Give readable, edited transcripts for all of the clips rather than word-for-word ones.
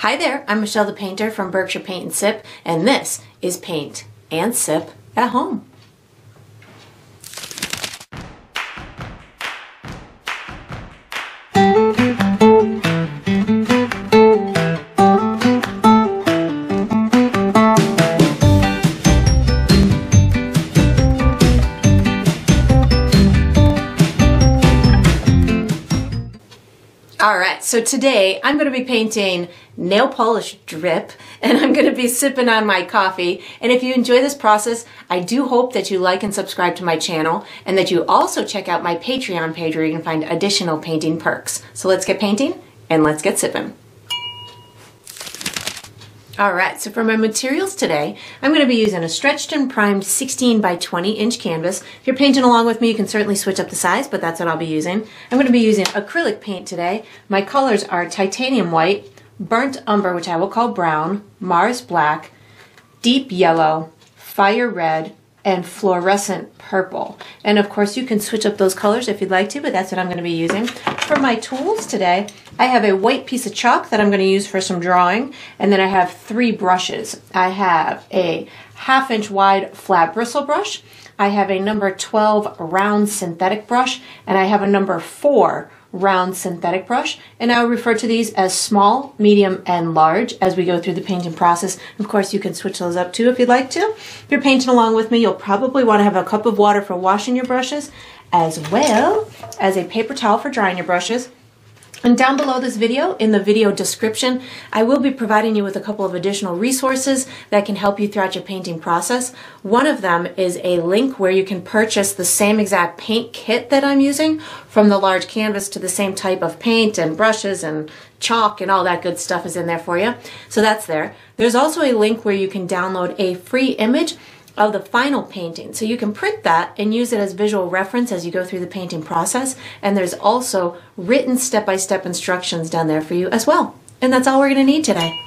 Hi there, I'm Michelle the Painter from Berkshire Paint and Sip, and this is Paint and Sip at Home. Alright, so today I'm going to be painting Nail Polish Drip, and I'm going to be sipping on my coffee. And if you enjoy this process, I do hope that you like and subscribe to my channel, and that you also check out my Patreon page where you can find additional painting perks. So let's get painting, and let's get sipping. Alright, so for my materials today, I'm going to be using a stretched and primed 16 by 20 inch canvas. If you're painting along with me, you can certainly switch up the size, but that's what I'll be using. I'm going to be using acrylic paint today. My colors are titanium white, burnt umber, which I will call brown, Mars black, deep yellow, fire red, and fluorescent purple. And of course you can switch up those colors if you'd like to, but that's what I'm going to be using. For my tools today, I have a white piece of chalk that I'm going to use for some drawing, and then I have three brushes. I have a 1/2 inch wide flat bristle brush, I have a number 12 round synthetic brush, and I have a number 4 round synthetic brush, and I'll refer to these as small, medium, and large as we go through the painting process. Of course, you can switch those up too if you'd like to. If you're painting along with me, you'll probably want to have a cup of water for washing your brushes, as well as a paper towel for drying your brushes. And down below this video, in the video description, I will be providing you with a couple of additional resources that can help you throughout your painting process. One of them is a link where you can purchase the same exact paint kit that I'm using, from the large canvas to the same type of paint and brushes and chalk and all that good stuff is in there for you. So that's there. There's also a link where you can download a free image of the final painting. So you can print that and use it as visual reference as you go through the painting process. And there's also written step-by-step instructions down there for you as well. And that's all we're going to need today.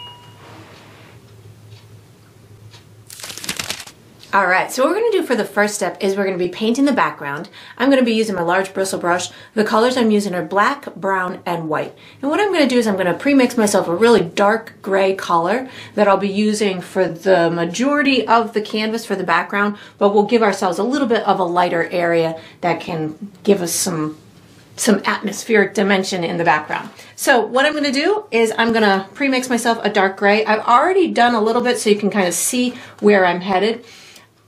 Alright, so what we're going to do for the first step is we're going to be painting the background. I'm going to be using my large bristle brush. The colors I'm using are black, brown, and white. And what I'm going to do is I'm going to pre-mix myself a really dark gray color that I'll be using for the majority of the canvas for the background, but we'll give ourselves a little bit of a lighter area that can give us some atmospheric dimension in the background. So what I'm going to do is I'm going to pre-mix myself a dark gray. I've already done a little bit so you can kind of see where I'm headed.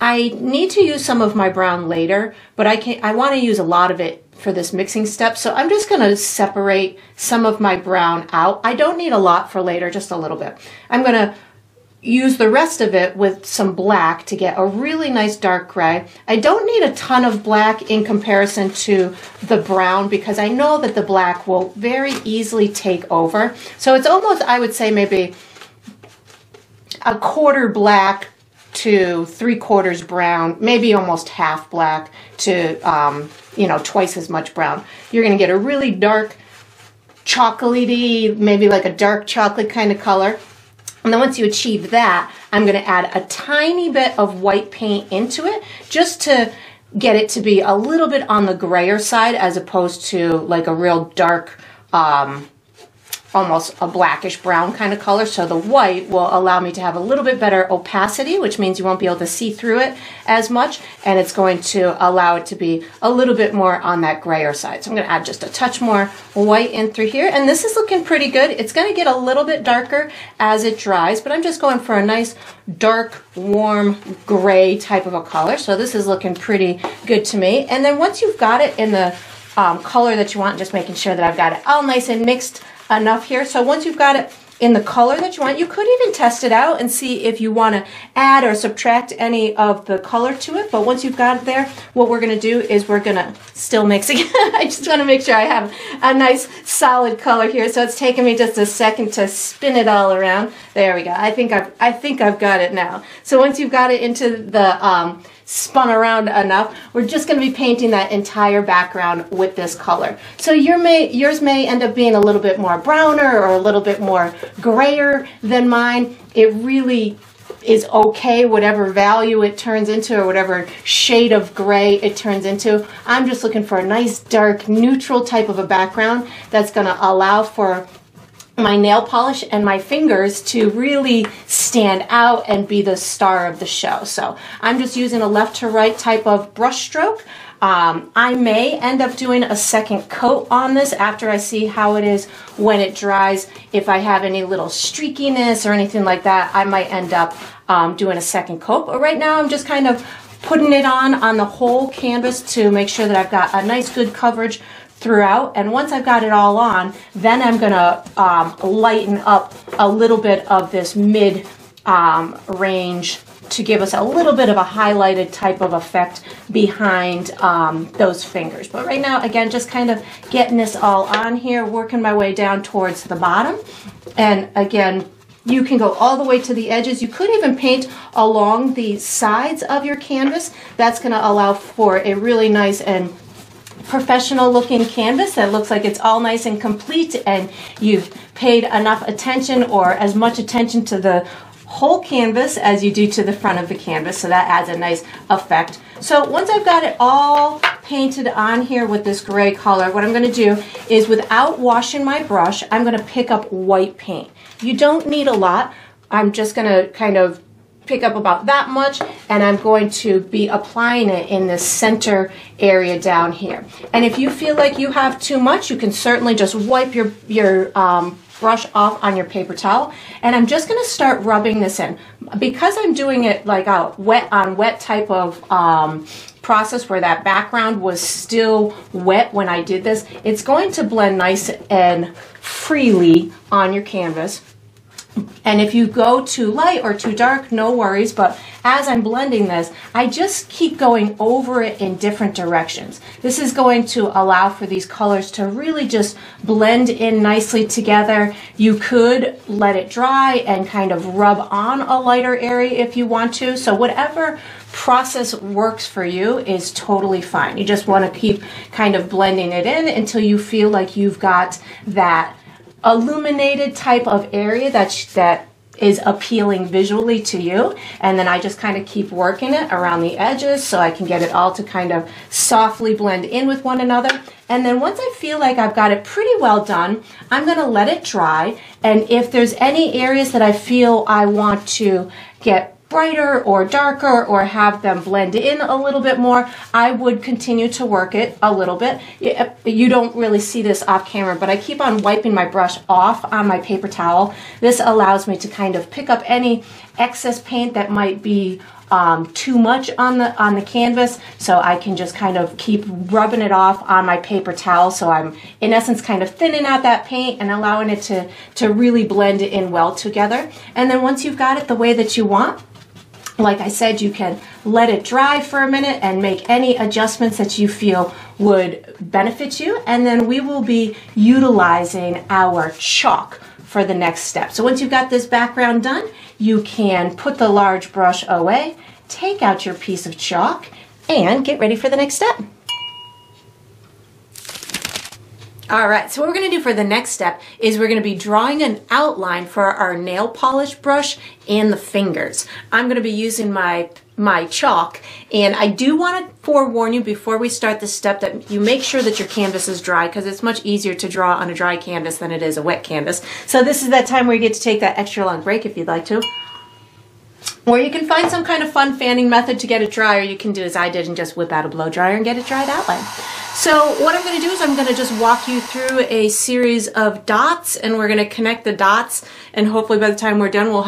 I need to use some of my brown later, but I want to use a lot of it for this mixing step, so I'm just going to separate some of my brown out. I don't need a lot for later, just a little bit. I'm going to use the rest of it with some black to get a really nice dark gray. I don't need a ton of black in comparison to the brown because I know that the black will very easily take over. So it's almost, I would say, maybe a quarter black to 3/4 brown, maybe almost half black to, you know, twice as much brown. You're going to get a really dark chocolatey, maybe like a dark chocolate kind of color. And then once you achieve that, I'm going to add a tiny bit of white paint into it just to get it to be a little bit on the grayer side as opposed to like a real dark, almost a blackish brown kind of color. So the white will allow me to have a little bit better opacity, which means you won't be able to see through it as much, and it's going to allow it to be a little bit more on that grayer side. So I'm going to add just a touch more white in through here, and this is looking pretty good. It's going to get a little bit darker as it dries, but I'm just going for a nice dark, warm gray type of a color. So this is looking pretty good to me. And then once you've got it in the color that you want, just making sure that I've got it all nice and mixed enough here. So once you've got it in the color that you want, you could even test it out and see if you want to add or subtract any of the color to it. But once you've got it there, what we're going to do is we're going to still mix again. I just want to make sure I have a nice solid color here. So it's taking me just a second to spin it all around. There we go. I think I've got it now. So once you've got it into the spun around enough, we're just going to be painting that entire background with this color. So yours may end up being a little bit more browner or a little bit more grayer than mine. It really is okay, whatever value it turns into or whatever shade of gray it turns into. I'm just looking for a nice dark neutral type of a background that's going to allow for my nail polish and my fingers to really stand out and be the star of the show. So I'm just using a left to right type of brush stroke. I may end up doing a second coat on this after I see how it is when it dries. If I have any little streakiness or anything like that, I might end up doing a second coat. But right now I'm just kind of putting it on the whole canvas to make sure that I've got a nice good coverage throughout. And once I've got it all on, then I'm gonna lighten up a little bit of this mid range to give us a little bit of a highlighted type of effect behind those fingers. But right now, again, just kind of getting this all on here, working my way down towards the bottom. And again, you can go all the way to the edges. You could even paint along the sides of your canvas. That's gonna allow for a really nice and professional looking canvas that looks like it's all nice and complete, and you've paid enough attention, or as much attention, to the whole canvas as you do to the front of the canvas. So that adds a nice effect. So once I've got it all painted on here with this gray color, what I'm going to do is, without washing my brush, I'm going to pick up white paint. You don't need a lot. I'm just going to kind of pick up about that much, and I'm going to be applying it in the center area down here. And if you feel like you have too much, you can certainly just wipe your brush off on your paper towel. And I'm just going to start rubbing this in. Because I'm doing it like a wet on wet type of process, where that background was still wet when I did this, it's going to blend nice and freely on your canvas. And if you go too light or too dark, no worries, but as I'm blending this, I just keep going over it in different directions. This is going to allow for these colors to really just blend in nicely together. You could let it dry and kind of rub on a lighter area if you want to. So whatever process works for you is totally fine. You just want to keep kind of blending it in until you feel like you've got that illuminated type of area that is appealing visually to you. And then I just kind of keep working it around the edges so I can get it all to kind of softly blend in with one another. And then once I feel like I've got it pretty well done, I'm going to let it dry. And if there's any areas that I feel I want to get brighter or darker, or have them blend in a little bit more, I would continue to work it a little bit. You don't really see this off camera, but I keep on wiping my brush off on my paper towel. This allows me to kind of pick up any excess paint that might be too much on the canvas, so I can just kind of keep rubbing it off on my paper towel. So I'm in essence kind of thinning out that paint and allowing it to really blend in well together. And then once you've got it the way that you want, like I said, you can let it dry for a minute and make any adjustments that you feel would benefit you. And then we will be utilizing our chalk for the next step. So once you've got this background done, you can put the large brush away, take out your piece of chalk, and get ready for the next step. All right, so what we're going to do for the next step is we're going to be drawing an outline for our nail polish brush and the fingers. I'm going to be using my chalk, and I do want to forewarn you before we start this step that you make sure that your canvas is dry, because it's much easier to draw on a dry canvas than it is a wet canvas. So this is that time where you get to take that extra long break if you'd like to. Or you can find some kind of fun fanning method to get it dry, or you can do as I did and just whip out a blow dryer and get it dry that way. So what I'm going to do is I'm going to just walk you through a series of dots, and we're going to connect the dots, and hopefully by the time we're done we'll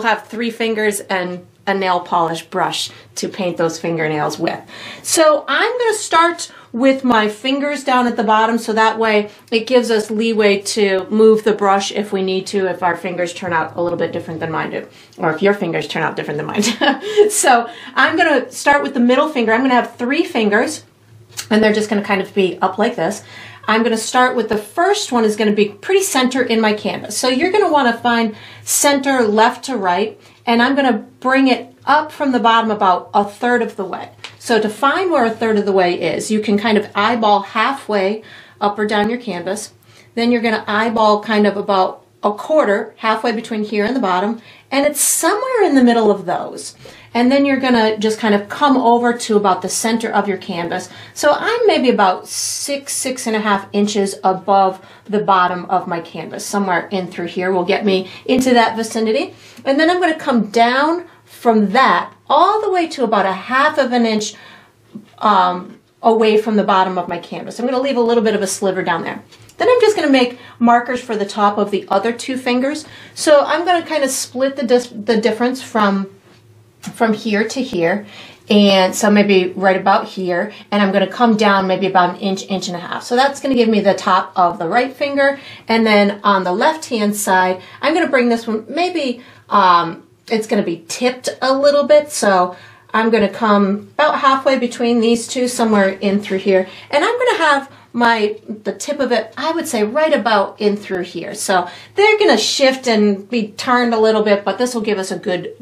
have 3 fingers and a nail polish brush to paint those fingernails with. So I'm going to start with my fingers down at the bottom, so that way it gives us leeway to move the brush if we need to, if our fingers turn out a little bit different than mine do, or if your fingers turn out different than mine do. So I'm going to start with the middle finger. I'm going to have 3 fingers, and they're just going to kind of be up like this. I'm going to start with the first one, is going to be pretty center in my canvas. So you're going to want to find center left to right, and I'm going to bring it up from the bottom about 1/3 of the way. So to find where 1/3 of the way is, you can kind of eyeball halfway up or down your canvas. Then you're going to eyeball kind of about a quarter, halfway between here and the bottom, and it's somewhere in the middle of those. And then you're gonna just kind of come over to about the center of your canvas. So I'm maybe about six and a half inches above the bottom of my canvas. Somewhere in through here will get me into that vicinity. And then I'm gonna come down from that all the way to about a ½ inch away from the bottom of my canvas. I'm gonna leave a little bit of a sliver down there. Then I'm just gonna make markers for the top of the other two fingers. So I'm gonna kind of split the difference from here to here, and so maybe right about here, and I'm gonna come down maybe about an inch, inch and a half. So that's gonna give me the top of the right finger, and then on the left-hand side, I'm gonna bring this one, maybe it's gonna be tipped a little bit, so I'm gonna come about halfway between these two, somewhere in through here, and I'm gonna have the tip of it, I would say right about in through here. So they're gonna shift and be turned a little bit, but this will give us a good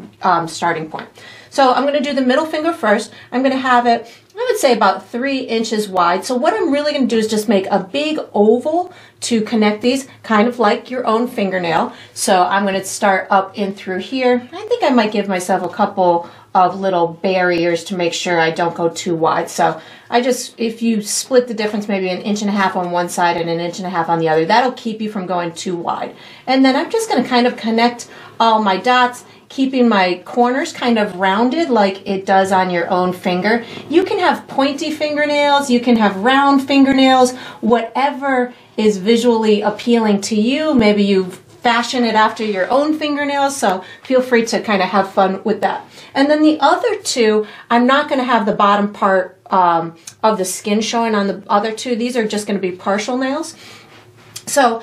starting point. So I'm gonna do the middle finger first. I'm gonna have it, I would say about 3 inches wide. So what I'm really gonna do is just make a big oval to connect these, kind of like your own fingernail. So I'm gonna start up in through here. I think I might give myself a couple of little barriers to make sure I don't go too wide. So I just, if you split the difference maybe an inch and a half on one side and an inch and a half on the other, that'll keep you from going too wide. And then I'm just gonna kind of connect all my dots, keeping my corners kind of rounded like it does on your own finger. You can have pointy fingernails, you can have round fingernails, whatever is visually appealing to you. Maybe you've fashion it after your own fingernails, so feel free to kind of have fun with that. And then the other two, I'm not going to have the bottom part of the skin showing on the other two. These are just going to be partial nails. So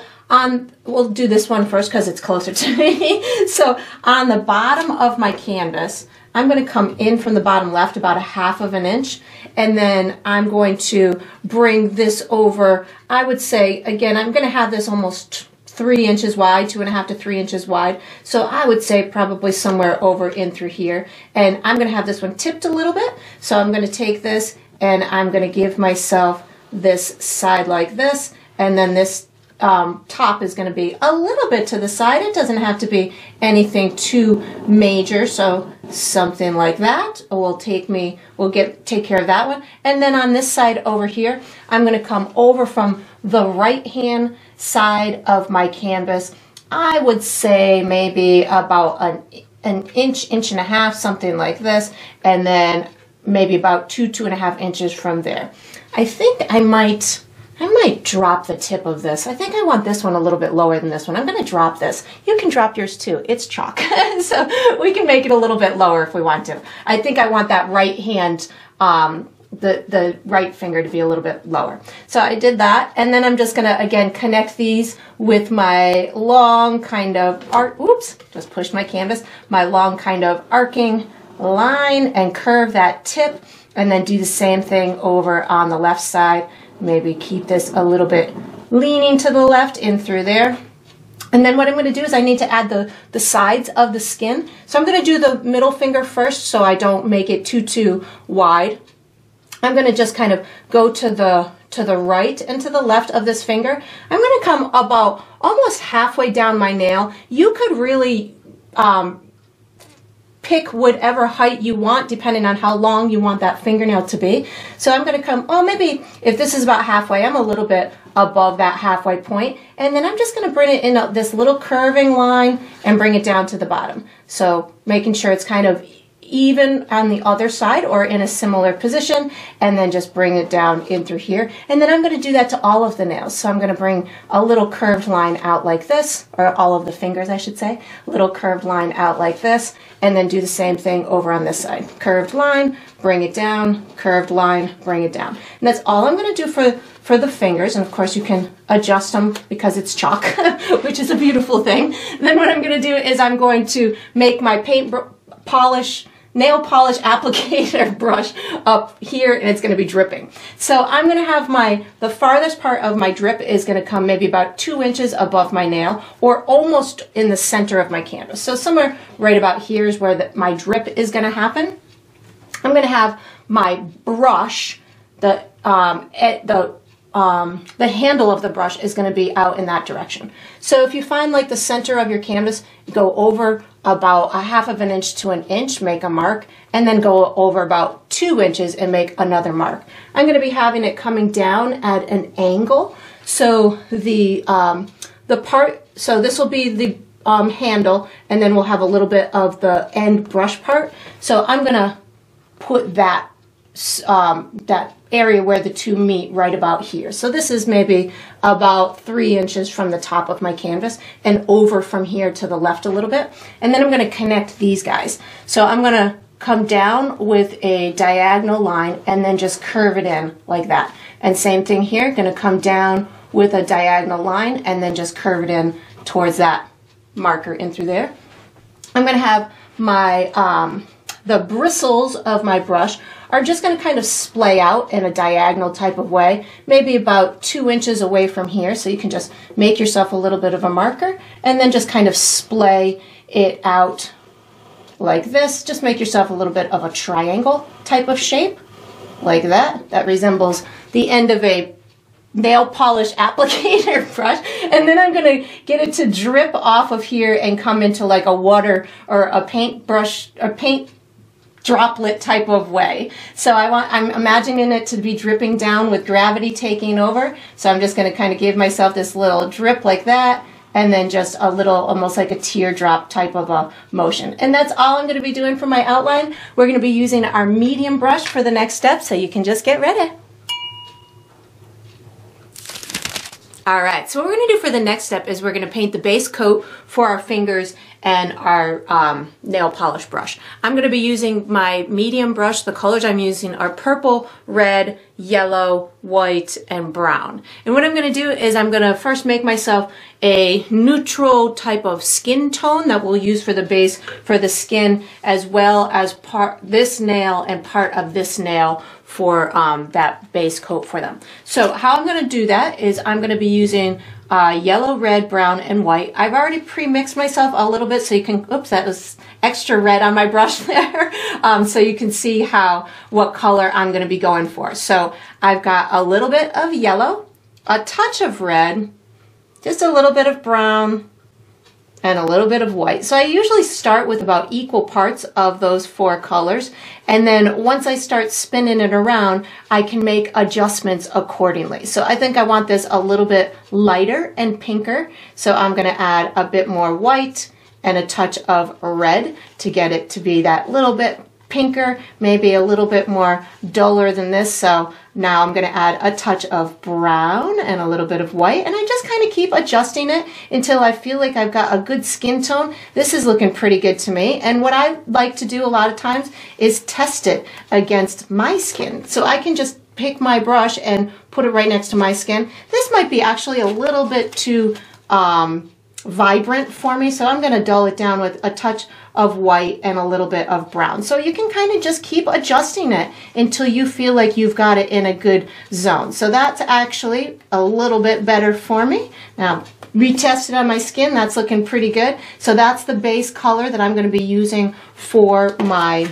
we'll do this one first because it's closer to me. So on the bottom of my canvas, I'm going to come in from the bottom left about a ½ inch, and then I'm going to bring this over. I would say, again, I'm going to have this almost 3 inches wide, 2.5 to 3 inches wide. So I would say probably somewhere over in through here. And I'm gonna have this one tipped a little bit. So I'm gonna take this and I'm gonna give myself this side like this. And then this top is gonna be a little bit to the side. It doesn't have to be anything too major. So something like that will take me, take care of that one. And then on this side over here, I'm gonna come over from the right hand side of my canvas. I would say maybe about an inch, inch and a half, something like this, and then maybe about 2.5 inches from there. I think I might drop the tip of this. I think I want this one a little bit lower than this one. I'm gonna drop this. You can drop yours too, it's chalk. So we can make it a little bit lower if we want to. I think I want that right hand, the right finger to be a little bit lower. So I did that, and then I'm just gonna, again, connect these with my long kind of arcing line and curve that tip, and then do the same thing over on the left side. Maybe keep this a little bit leaning to the left in through there. And then what I'm gonna do is I need to add the sides of the skin. So I'm gonna do the middle finger first so I don't make it too wide. I'm gonna just kind of go to the right and to the left of this finger. I'm gonna come about almost halfway down my nail. You could really pick whatever height you want depending on how long you want that fingernail to be. So I'm gonna come, oh maybe if this is about halfway, I'm a little bit above that halfway point. And then I'm just gonna bring it in this little curving line and bring it down to the bottom. So making sure it's kind of even on the other side or in a similar position, and then just bring it down in through here. And then I'm gonna do that to all of the nails. So I'm gonna bring a little curved line out like this, or all of the fingers, I should say, little curved line out like this, and then do the same thing over on this side. Curved line, bring it down, curved line, bring it down. And that's all I'm gonna do for the fingers, and of course you can adjust them because it's chalk, which is a beautiful thing. And then what I'm gonna do is I'm going to make my nail polish applicator brush up here, and it's gonna be dripping. So I'm gonna have the farthest part of my drip is gonna come maybe about 2 inches above my nail, or almost in the center of my canvas. So somewhere right about here is where my drip is gonna happen. I'm gonna have my brush, the the handle of the brush is going to be out in that direction. So if you find like the center of your canvas, go over about 1/2 of an inch to 1 inch, make a mark, and then go over about 2 inches and make another mark. I'm going to be having it coming down at an angle. So this will be the handle, and then we'll have a little bit of the end brush part. So I'm going to put that that area where the two meet right about here. So this is maybe about 3 inches from the top of my canvas and over from here to the left a little bit. And then I'm going to connect these guys. So I'm going to come down with a diagonal line and then just curve it in like that. And same thing here, going to come down with a diagonal line and then just curve it in towards that marker in through there. I'm going to have my the bristles of my brush are just going to kind of splay out in a diagonal type of way, maybe about 2 inches away from here. So you can just make yourself a little bit of a marker and then just kind of splay it out like this. Just make yourself a little bit of a triangle type of shape like that. That resembles the end of a nail polish applicator brush. And then I'm going to get it to drip off of here and come into like a water or a paint brush or paint droplet type of way. So I'm imagining it to be dripping down with gravity taking over. So I'm just going to kind of give myself this little drip like that, and then just a little, almost like a teardrop type of a motion. And that's all I'm going to be doing for my outline. We're going to be using our medium brush for the next step, so you can just get ready. Alright, so what we're going to do for the next step is we're going to paint the base coat for our fingers and our nail polish brush. I'm going to be using my medium brush. The colors I'm using are purple, red, yellow, white, and brown. And what I'm going to do is I'm going to first make myself a neutral type of skin tone that we'll use for the base for the skin, as well as this nail and part of this nail for that base coat for them. So how I'm going to do that is I'm going to be using yellow, red, brown, and white. I've already pre-mixed myself a little bit so you can, oops, that was extra red on my brush there, so you can see what color I'm gonna be going for. So I've got a little bit of yellow, a touch of red, just a little bit of brown, and a little bit of white. So I usually start with about equal parts of those four colors, and then once I start spinning it around, I can make adjustments accordingly. So I think I want this a little bit lighter and pinker, so I'm going to add a bit more white and a touch of red to get it to be that little bit pinker, maybe a little bit more duller than this. So now I'm going to add a touch of brown and a little bit of white, and I just kind of keep adjusting it until I feel like I've got a good skin tone. This is looking pretty good to me, and what I like to do a lot of times is test it against my skin. So I can just pick my brush and put it right next to my skin. This might be actually a little bit too vibrant for me, so I'm going to dull it down with a touch of white and a little bit of brown. So you can kind of just keep adjusting it until you feel like you've got it in a good zone. So that's actually a little bit better for me. Now, retested on my skin, that's looking pretty good. So that's the base color that I'm going to be using for my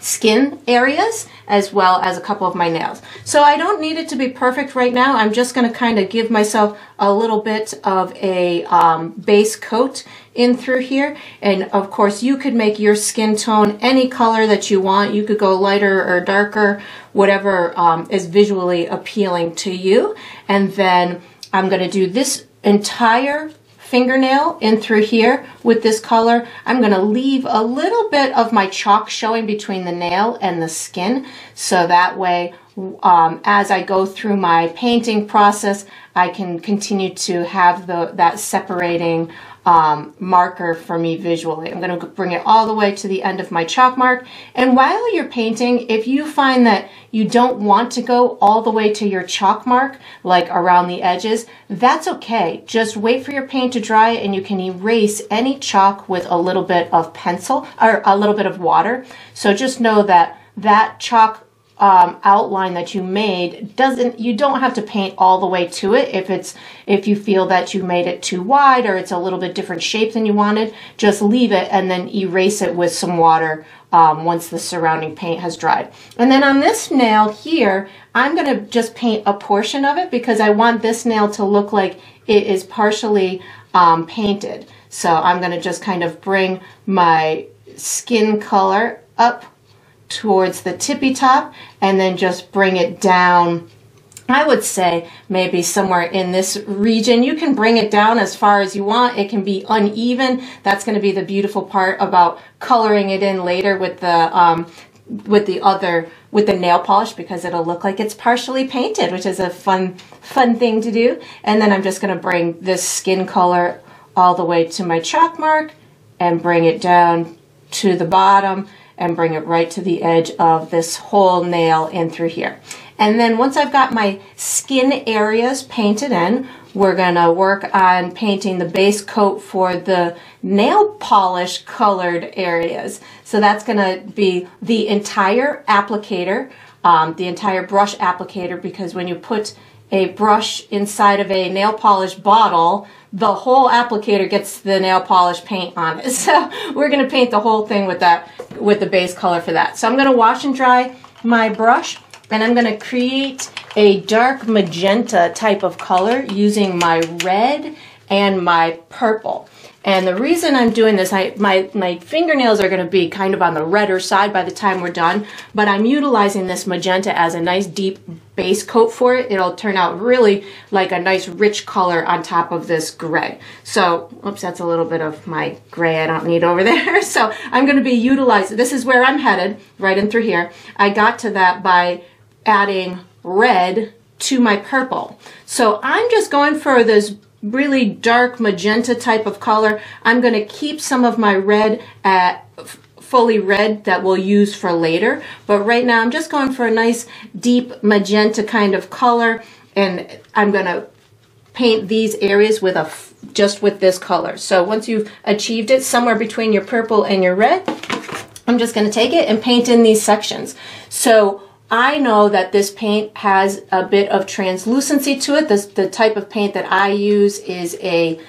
skin areas, as well as a couple of my nails. So I don't need it to be perfect right now. I'm just going to kind of give myself a little bit of a base coat in through here. And of course, you could make your skin tone any color that you want. You could go lighter or darker, whatever is visually appealing to you. And then I'm going to do this entire fingernail in through here with this color. I'm going to leave a little bit of my chalk showing between the nail and the skin, so that way as I go through my painting process, I can continue to have that separating marker for me visually. I'm going to bring it all the way to the end of my chalk mark. And while you're painting, if you find that you don't want to go all the way to your chalk mark, like around the edges, that's okay. Just wait for your paint to dry, and you can erase any chalk with a little bit of pencil or a little bit of water. So just know that that chalk outline that you made doesn't, you don't have to paint all the way to it. If you feel that you made it too wide or it's a little bit different shape than you wanted, just leave it and then erase it with some water once the surrounding paint has dried. And then on this nail here, I'm going to just paint a portion of it because I want this nail to look like it is partially painted. So I'm going to just kind of bring my skin color up towards the tippy top and then just bring it down. I would say maybe somewhere in this region. You can bring it down as far as you want. It can be uneven. That's going to be the beautiful part about coloring it in later with the nail polish, because it'll look like it's partially painted, which is a fun thing to do. And then I'm just going to bring this skin color all the way to my chalk mark and bring it down to the bottom and bring it right to the edge of this whole nail in through here. And then once I've got my skin areas painted in, we're gonna work on painting the base coat for the nail polish colored areas. So that's gonna be the entire applicator, the entire brush applicator, because when you put a brush inside of a nail polish bottle, the whole applicator gets the nail polish paint on it. So we're gonna paint the whole thing with that, with the base color for that. So I'm gonna wash and dry my brush, and I'm gonna create a dark magenta type of color using my red and my purple. And the reason I'm doing this, my fingernails are gonna be kind of on the redder side by the time we're done, but I'm utilizing this magenta as a nice deep base coat for it. It'll turn out really like a nice rich color on top of this gray. So, oops, that's a little bit of my gray I don't need over there. So I'm gonna be utilizing, this is where I'm headed, right in through here. I got to that by adding red to my purple. So I'm just going for this really dark magenta type of color. I'm going to keep some of my red fully red that we'll use for later, but right now I'm just going for a nice deep magenta kind of color, and I'm going to paint these areas with a just with this color. So once you've achieved it somewhere between your purple and your red, I'm just going to take it and paint in these sections. So I know that this paint has a bit of translucency to it. The type of paint that I use is a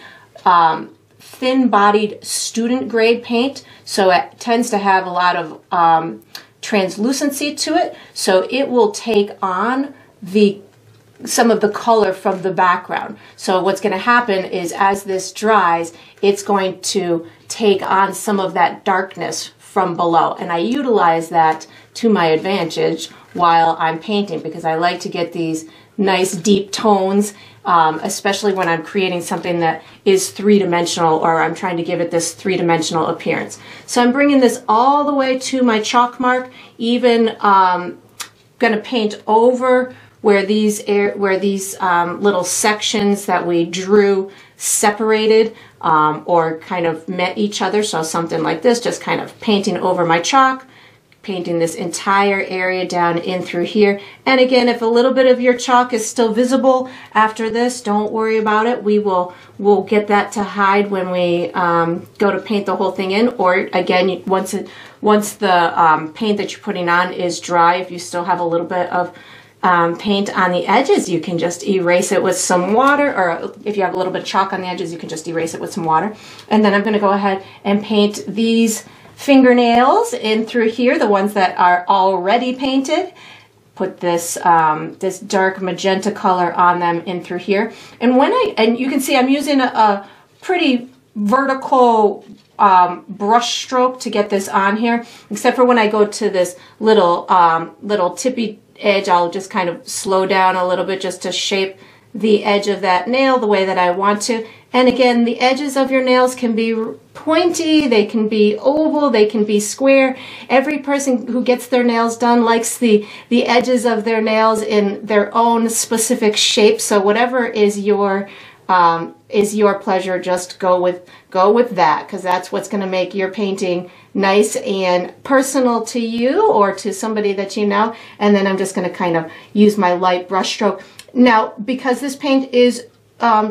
thin-bodied student grade paint, so it tends to have a lot of translucency to it, so it will take on some of the color from the background. So what's going to happen is as this dries, it's going to take on some of that darkness from below, and I utilize that to my advantage while I'm painting, because I like to get these nice deep tones, especially when I'm creating something that is three-dimensional, or I'm trying to give it this three-dimensional appearance. So I'm bringing this all the way to my chalk mark, even gonna paint over where these little sections that we drew separated or kind of met each other. So something like this, just kind of painting over my chalk, painting this entire area down in through here. And again, if a little bit of your chalk is still visible after this, don't worry about it. We'll get that to hide when we go to paint the whole thing in. Or again, once the paint that you're putting on is dry, if you still have a little bit of paint on the edges, you can just erase it with some water, or if you have a little bit of chalk on the edges, you can just erase it with some water. And then I'm going to go ahead and paint these fingernails in through here, the ones that are already painted. Put this this dark magenta color on them in through here. And and you can see I'm using a pretty vertical brush stroke to get this on here, except for when I go to this little little tippy edge, I'll just kind of slow down a little bit just to shape the edge of that nail the way that I want to. And again, the edges of your nails can be pointy, they can be oval, they can be square. Every person who gets their nails done likes the edges of their nails in their own specific shape. So whatever is your pleasure, just go with that, because that's what's going to make your painting nice and personal to you or to somebody that you know. And then I'm just going to kind of use my light brush stroke. Now, because this paint is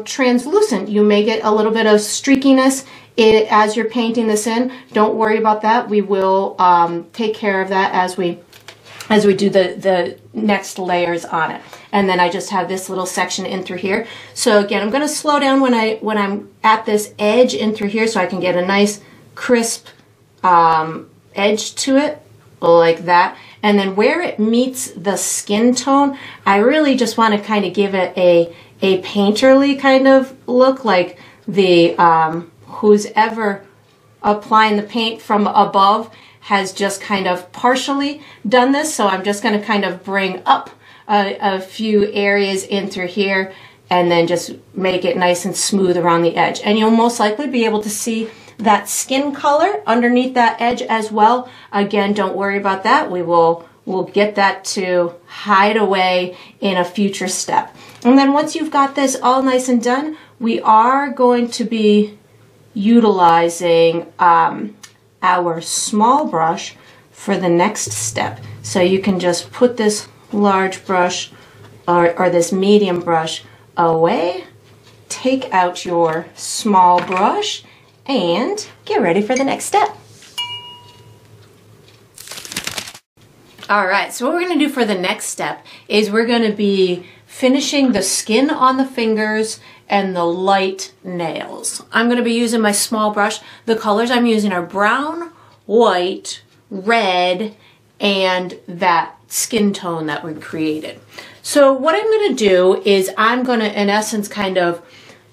translucent, you may get a little bit of streakiness as you're painting this in. Don't worry about that. We will take care of that as we as we do the next layers on it. And then I just have this little section in through here. So again, I'm going to slow down when I'm at this edge in through here so I can get a nice crisp edge to it, like that. And then where it meets the skin tone, I really just want to kind of give it a painterly kind of look, like the who's ever applying the paint from above has just kind of partially done this. So I'm just going to kind of bring up a few areas in through here and then just make it nice and smooth around the edge. And you'll most likely be able to see that skin color underneath that edge as well. Again, don't worry about that. We'll get that to hide away in a future step. And then once you've got this all nice and done, we are going to be utilizing our small brush for the next step. So you can just put this large brush or this medium brush away, take out your small brush, and get ready for the next step. All right, so what we're gonna do for the next step is we're gonna be finishing the skin on the fingers and the light nails. I'm gonna be using my small brush. The colors I'm using are brown, white, red, and that skin tone that we created. So what I'm gonna do is I'm gonna, in essence, kind of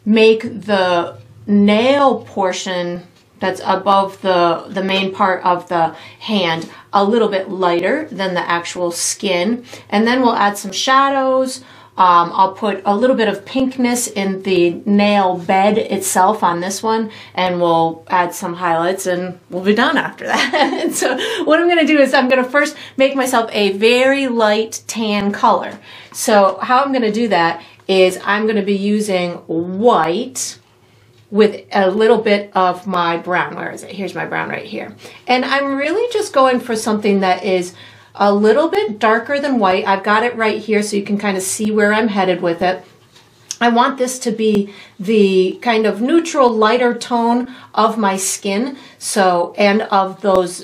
make the nail portion that's above the main part of the hand a little bit lighter than the actual skin. And then we'll add some shadows. I'll put a little bit of pinkness in the nail bed itself on this one, and we'll add some highlights and we'll be done after that. So what I'm gonna do is I'm gonna first make myself a very light tan color. So how I'm gonna do that is I'm gonna be using white with a little bit of my brown. Where is it? Here's my brown right here. And I'm really just going for something that is a little bit darker than white. I've got it right here so you can kind of see where I'm headed with it. I want this to be the kind of neutral, lighter tone of my skin, so, and of those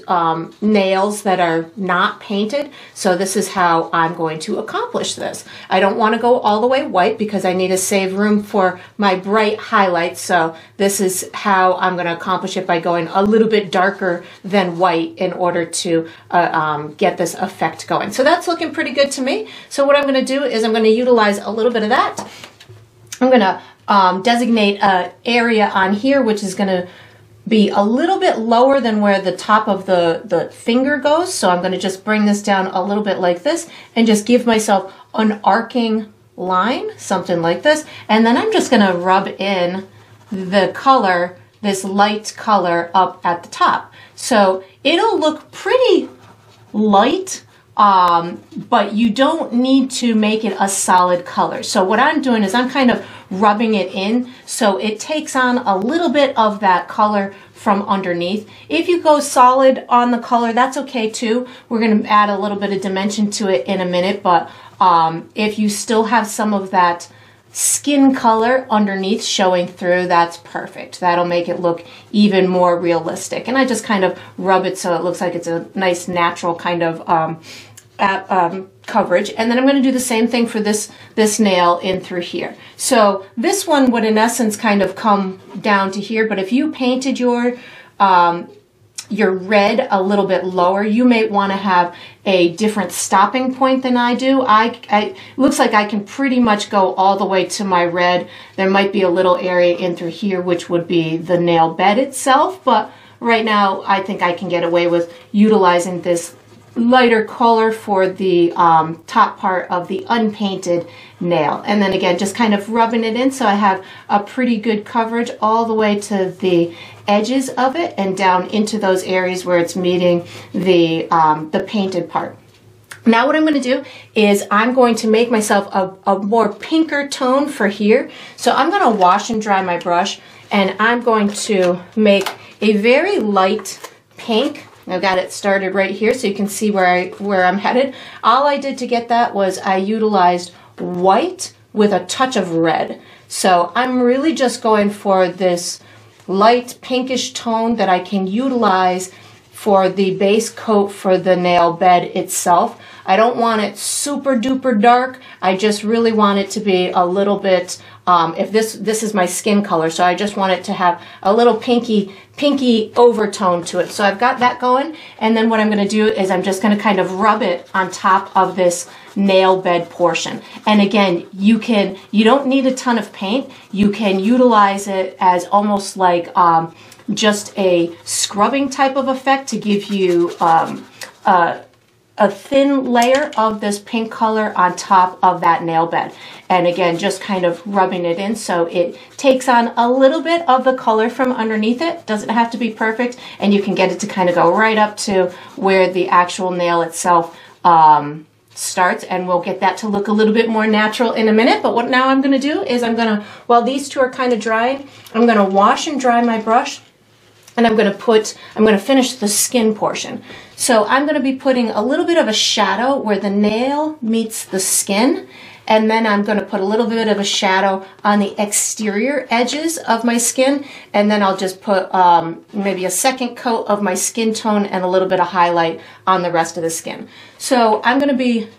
nails that are not painted. So this is how I'm going to accomplish this. I don't want to go all the way white because I need to save room for my bright highlights. So this is how I'm going to accomplish it, by going a little bit darker than white in order to get this effect going. So that's looking pretty good to me. So what I'm going to do is I'm going to utilize a little bit of that. I'm gonna designate an area on here which is gonna be a little bit lower than where the top of the finger goes. So I'm gonna just bring this down a little bit like this and just give myself an arcing line, something like this. And then I'm just gonna rub in the color, this light color, up at the top. So it'll look pretty light, but you don't need to make it a solid color. So what I'm doing is I'm kind of rubbing it in so it takes on a little bit of that color from underneath. If you go solid on the color, that's okay too. We're going to add a little bit of dimension to it in a minute, but if you still have some of that skin color underneath showing through, that's perfect. That'll make it look even more realistic. And I just kind of rub it so it looks like it's a nice natural kind of coverage. And then I'm going to do the same thing for this nail in through here. So this one would in essence kind of come down to here, but if you painted your red a little bit lower, you may want to have a different stopping point than I do. I looks like I can pretty much go all the way to my red. There might be a little area in through here which would be the nail bed itself, but right now I think I can get away with utilizing this lighter color for the top part of the unpainted nail. And then again, just kind of rubbing it in so I have a pretty good coverage all the way to the edges of it and down into those areas where it's meeting the painted part. Now what I'm going to do is I'm going to make myself a more pinker tone for here. So I'm going to wash and dry my brush, and I'm going to make a very light pink. I've got it started right here so you can see where I'm headed. All I did to get that was I utilized white with a touch of red. So I'm really just going for this light pinkish tone that I can utilize for the base coat for the nail bed itself. I don't want it super duper dark. I just really want it to be a little bit, if this is my skin color, so I just want it to have a little pinky overtone to it. So I've got that going, and then what I'm going to do is I'm just going to kind of rub it on top of this nail bed portion. And again, you don't need a ton of paint. You can utilize it as almost like just a scrubbing type of effect to give you a thin layer of this pink color on top of that nail bed. And again, just kind of rubbing it in so it takes on a little bit of the color from underneath it. Doesn't have to be perfect, and you can get it to kind of go right up to where the actual nail itself starts, and we'll get that to look a little bit more natural in a minute. But what now I'm gonna do is I'm gonna, while these two are kind of drying, I'm gonna wash and dry my brush, and I'm gonna finish the skin portion. So I'm gonna be putting a little bit of a shadow where the nail meets the skin, and then I'm gonna put a little bit of a shadow on the exterior edges of my skin, and then I'll just put maybe a second coat of my skin tone and a little bit of highlight on the rest of the skin. So I'm gonna be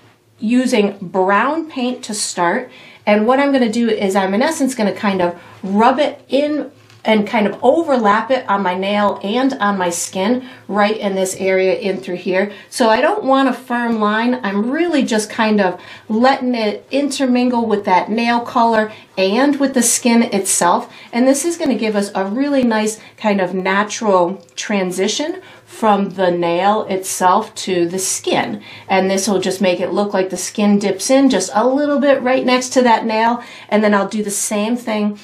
using brown paint to start, and what I'm gonna do is I'm in essence gonna kind of rub it in and kind of overlap it on my nail and on my skin right in this area in through here. So I don't want a firm line. I'm really just kind of letting it intermingle with that nail color and with the skin itself. And this is going to give us a really nice kind of natural transition from the nail itself to the skin, and this will just make it look like the skin dips in just a little bit right next to that nail. And then I'll do the same thing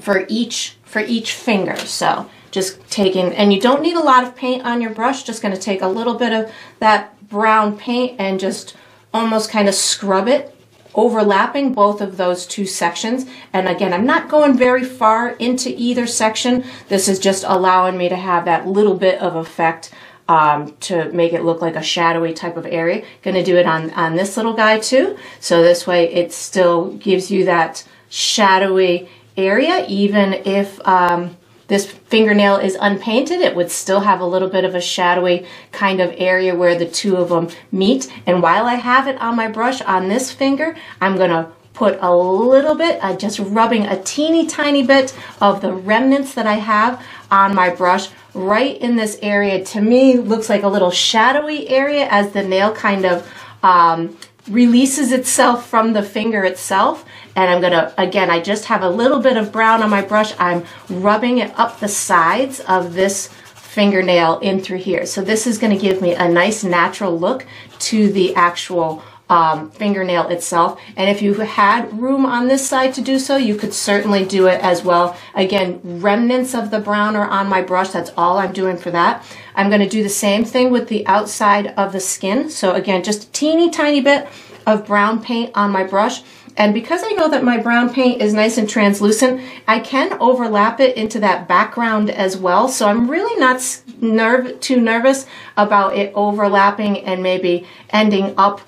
for each finger. So just taking, and you don't need a lot of paint on your brush, just gonna take a little bit of that brown paint and just almost kind of scrub it, overlapping both of those two sections. And again, I'm not going very far into either section. This is just allowing me to have that little bit of effect to make it look like a shadowy type of area. Gonna do it on this little guy too. So this way it still gives you that shadowy area. Even if this fingernail is unpainted, it would still have a little bit of a shadowy kind of area where the two of them meet. And while I have it on my brush on this finger, I'm gonna put a little bit, just rubbing a teeny tiny bit of the remnants that I have on my brush right in this area. To me, looks like a little shadowy area as the nail kind of releases itself from the finger itself. And I'm gonna, again, I just have a little bit of brown on my brush. I'm rubbing it up the sides of this fingernail in through here. So this is gonna give me a nice natural look to the actual fingernail itself. And if you had room on this side to do so, you could certainly do it as well. Again, remnants of the brown are on my brush. That's all I'm doing for that. I'm going to do the same thing with the outside of the skin. So again, just a teeny tiny bit of brown paint on my brush. And because I know that my brown paint is nice and translucent, I can overlap it into that background as well. So I'm really not too nervous about it overlapping and maybe ending up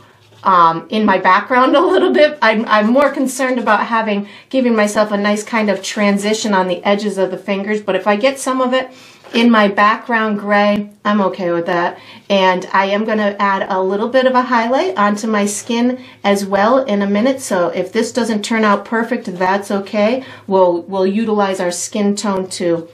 in my background a little bit. I'm more concerned about giving myself a nice kind of transition on the edges of the fingers, but if I get some of it in my background gray, I'm okay with that. And I am going to add a little bit of a highlight onto my skin as well in a minute. So if this doesn't turn out perfect, that's okay. We'll utilize our skin tone to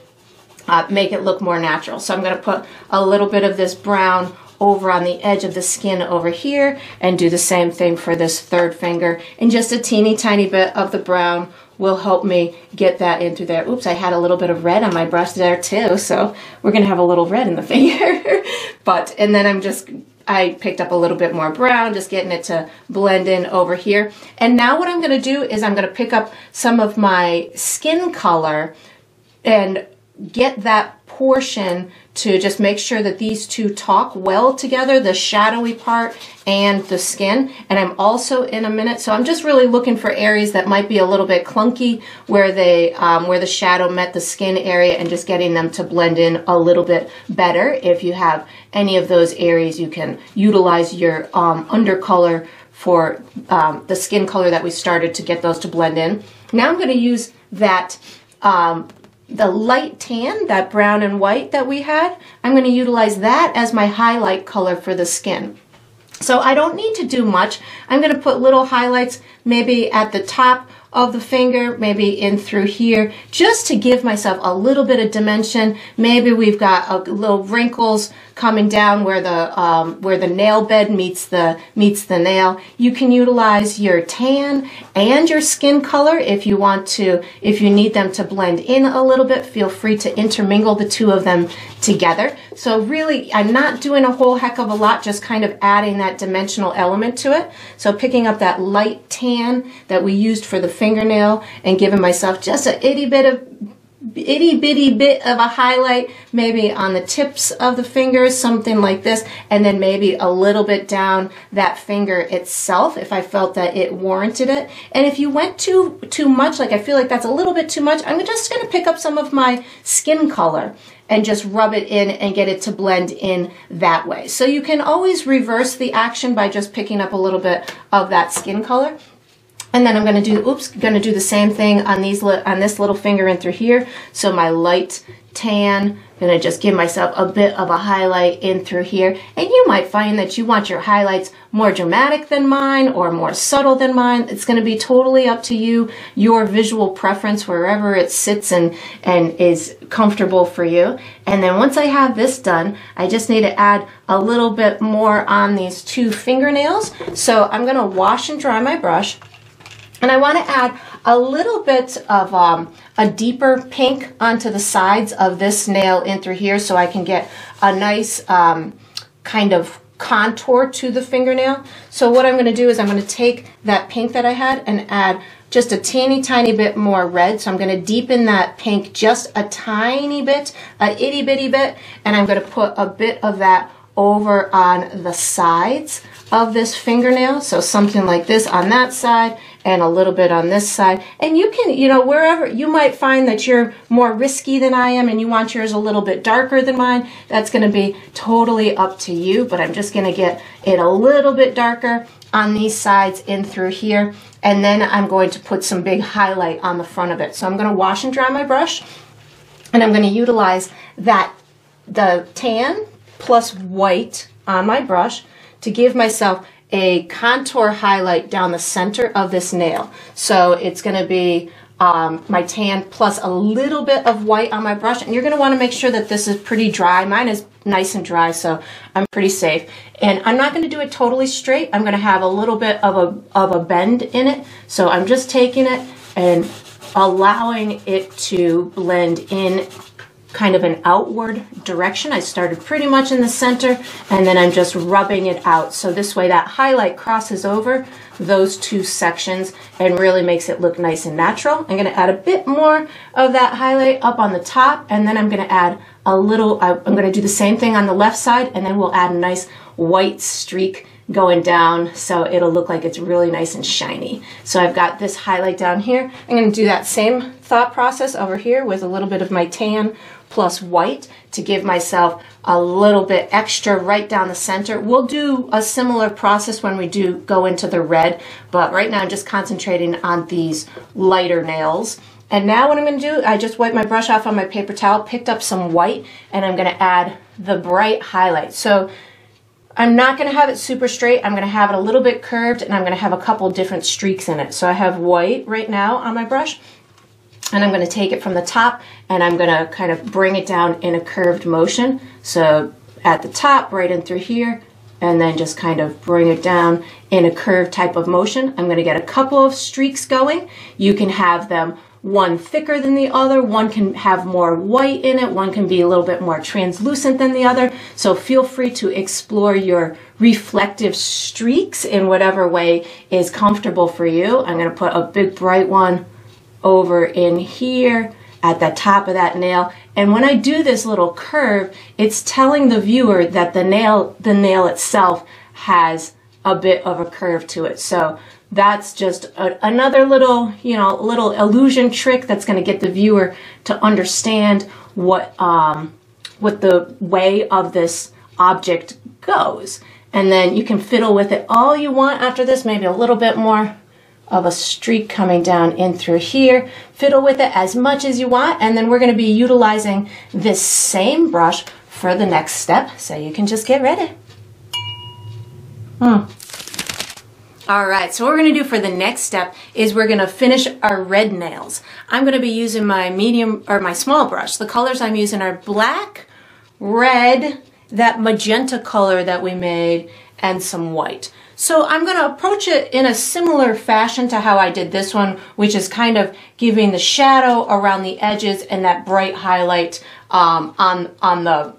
make it look more natural. So I'm going to put a little bit of this brown over on the edge of the skin over here, and do the same thing for this third finger, and just a teeny tiny bit of the brown will help me get that into there. Oops, I had a little bit of red on my brush there too, so we're gonna have a little red in the finger. But, and then I picked up a little bit more brown, just getting it to blend in over here. And now what I'm gonna do is I'm gonna pick up some of my skin color and get that portion to just make sure that these two talk well together, the shadowy part and the skin. And I'm also in a minute, so I'm just really looking for areas that might be a little bit clunky where they where the shadow met the skin area, and just getting them to blend in a little bit better. If you have any of those areas, you can utilize your undercolor for the skin color that we started to get those to blend in. Now I'm going to use that the light tan, that brown and white that we had, I'm going to utilize that as my highlight color for the skin. So I don't need to do much. I'm going to put little highlights maybe at the top of the finger, maybe in through here, just to give myself a little bit of dimension. Maybe we've got a little wrinkles coming down where the nail bed meets the nail. You can utilize your tan and your skin color if you want to. If you need them to blend in a little bit, feel free to intermingle the two of them together. So really, I'm not doing a whole heck of a lot, just kind of adding that dimensional element to it. So picking up that light tan that we used for the fingernail and giving myself just an itty bitty bit of a highlight, maybe on the tips of the fingers, something like this, and then maybe a little bit down that finger itself if I felt that it warranted it. And if you went too much, like I feel like that's a little bit too much, I'm just going to pick up some of my skin color and just rub it in and get it to blend in that way. So you can always reverse the action by just picking up a little bit of that skin color. And then I'm going to do, going to do the same thing on this little finger in through here. So my light tan, I'm going to just give myself a bit of a highlight in through here. And you might find that you want your highlights more dramatic than mine or more subtle than mine. It's going to be totally up to you, your visual preference, wherever it sits and is comfortable for you. And then once I have this done, I just need to add a little bit more on these two fingernails. So I'm going to wash and dry my brush. And I want to add a little bit of a deeper pink onto the sides of this nail in through here so I can get a nice kind of contour to the fingernail. So what I'm going to do is I'm going to take that pink that I had and add just a teeny tiny bit more red. So I'm going to deepen that pink just a tiny bit, an itty bitty bit, and I'm going to put a bit of that over on the sides of this fingernail. So something like this on that side and a little bit on this side. And you can, you know, wherever you might find that you're more risky than I am and you want yours a little bit darker than mine, that's going to be totally up to you. But I'm just going to get it a little bit darker on these sides in through here. And then I'm going to put some big highlight on the front of it. So I'm going to wash and dry my brush, and I'm going to utilize that, the tan plus white on my brush, to give myself a contour highlight down the center of this nail. So it's going to be my tan plus a little bit of white on my brush, and you're going to want to make sure that this is pretty dry. Mine is nice and dry, so I'm pretty safe. And I'm not going to do it totally straight. I'm going to have a little bit of a bend in it. So I'm just taking it and allowing it to blend in kind of an outward direction. I started pretty much in the center, and then I'm just rubbing it out. So this way that highlight crosses over those two sections and really makes it look nice and natural. I'm going to add a bit more of that highlight up on the top, and then I'm going to add a little, I'm going to do the same thing on the left side, and then we'll add a nice white streak going down so it'll look like it's really nice and shiny. So I've got this highlight down here. I'm going to do that same thought process over here with a little bit of my tan plus white to give myself a little bit extra right down the center. We'll do a similar process when we do go into the red, but right now I'm just concentrating on these lighter nails. And now what I'm going to do, I just wiped my brush off on my paper towel, picked up some white, and I'm going to add the bright highlight. So I'm not going to have it super straight. I'm going to have it a little bit curved, and I'm going to have a couple different streaks in it. So I have white right now on my brush, and I'm going to take it from the top, and I'm going to kind of bring it down in a curved motion. So at the top, right in through here, and then just kind of bring it down in a curved type of motion. I'm going to get a couple of streaks going. You can have them one thicker than the other, one can have more white in it, one can be a little bit more translucent than the other. So feel free to explore your reflective streaks in whatever way is comfortable for you. I'm going to put a big bright one over in here at the top of that nail. And when I do this little curve, it's telling the viewer that the nail itself has a bit of a curve to it. So that's just another little, you know, little illusion trick that's going to get the viewer to understand what the way of this object goes. And then you can fiddle with it all you want after this, maybe a little bit more of a streak coming down in through here. Fiddle with it as much as you want, and then we're going to be utilizing this same brush for the next step, so you can just get ready. All right, so what we're gonna do for the next step is we're gonna finish our red nails. I'm gonna be using my medium, or my small brush. The colors I'm using are black, red, that magenta color that we made, and some white. So I'm gonna approach it in a similar fashion to how I did this one, which is kind of giving the shadow around the edges and that bright highlight on the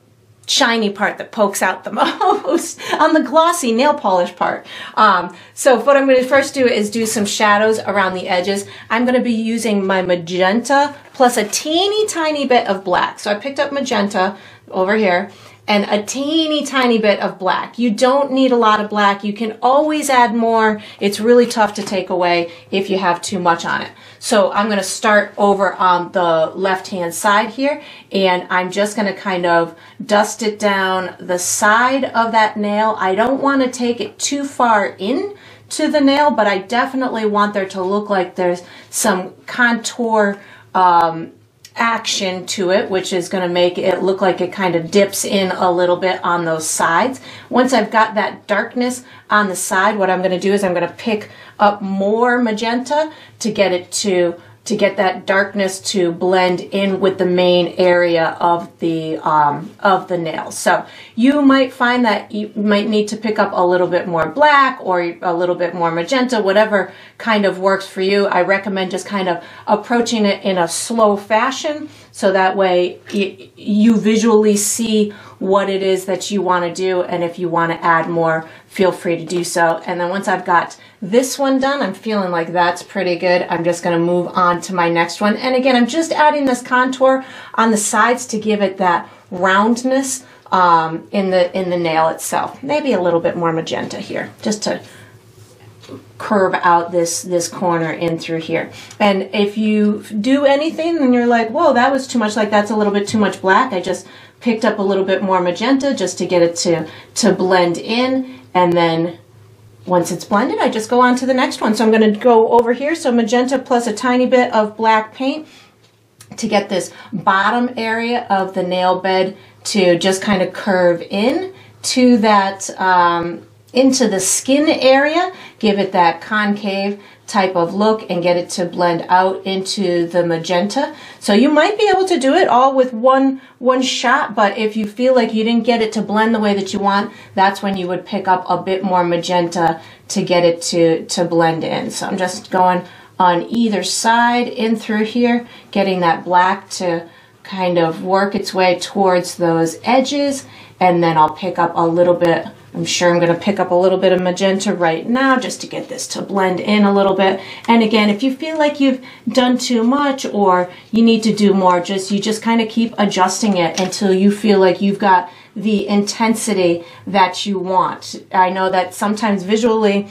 shiny part that pokes out the most, on the glossy nail polish part. So what I'm going to first do is do some shadows around the edges. I'm going to be using my magenta plus a teeny tiny bit of black. So I picked up magenta over here and a teeny tiny bit of black. You don't need a lot of black. You can always add more. It's really tough to take away if you have too much on it. So I'm going to start over on the left-hand side here, and I'm just going to kind of dust it down the side of that nail. I don't want to take it too far in to the nail, but I definitely want there to look like there's some contour action to it, which is going to make it look like it kind of dips in a little bit on those sides. Once I've got that darkness on the side, what I'm going to do is I'm going to pick up more magenta to get it to get that darkness to blend in with the main area of the nail. So you might find that you might need to pick up a little bit more black or a little bit more magenta, whatever kind of works for you. I recommend just kind of approaching it in a slow fashion so that way you visually see what it is that you want to do, and if you want to add more, feel free to do so. And then once I've got this one done, I'm feeling like that's pretty good. I'm just going to move on to my next one. And again, I'm just adding this contour on the sides to give it that roundness in the nail itself. Maybe a little bit more magenta here, just to curve out this corner in through here. And if you do anything and you're like, whoa, that was too much, like that's a little bit too much black, I just picked up a little bit more magenta just to get it to blend in. And then once it's blended, I just go on to the next one. So I'm going to go over here. So magenta plus a tiny bit of black paint to get this bottom area of the nail bed to just kind of curve in to that, into the skin area, give it that concave type of look and get it to blend out into the magenta. So you might be able to do it all with one shot, but if you feel like you didn't get it to blend the way that you want, that's when you would pick up a bit more magenta to get it to blend in. So I'm just going on either side in through here, getting that black to kind of work its way towards those edges, and then I'll pick up a little bit. I'm sure I'm going to pick up a little bit of magenta right now just to get this to blend in a little bit. And again, if you feel like you've done too much or you need to do more, you just kind of keep adjusting it until you feel like you've got the intensity that you want. I know that sometimes visually,